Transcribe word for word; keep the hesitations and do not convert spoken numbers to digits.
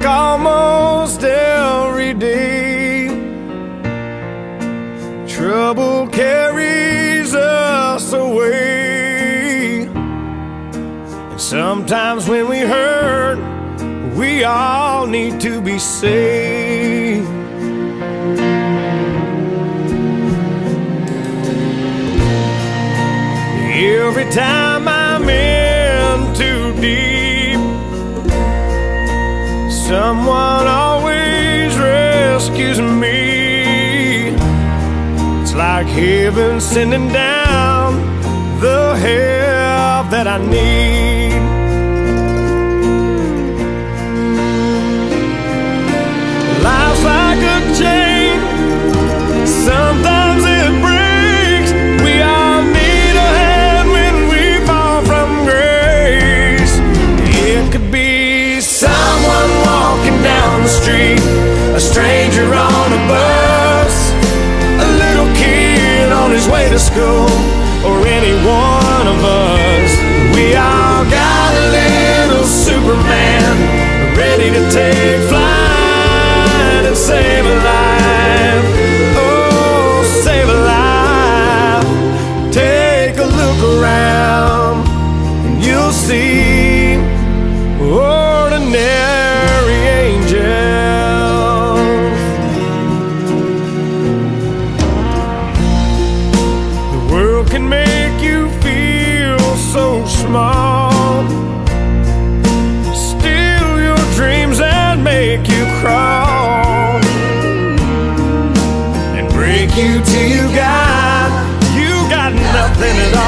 like almost every day. Trouble carries us away, and sometimes when we hurt, we all need to be saved. Every time I'm in too deep, someone always rescues me. It's like heaven sending down the help that I need. Life's like a chain, sometimes it breaks. We all need a hand when we fall from grace. It could be someone walking down the street, a stranger on a bus, a little kid on his way to school, or any one of us. We all got a little Superman ready to take flight and save a life. Oh, save a life. Take a look around and you'll see ordinary angels. The world can make you feel so small, steal your dreams and make you cry, you till you got, you got nothing at all.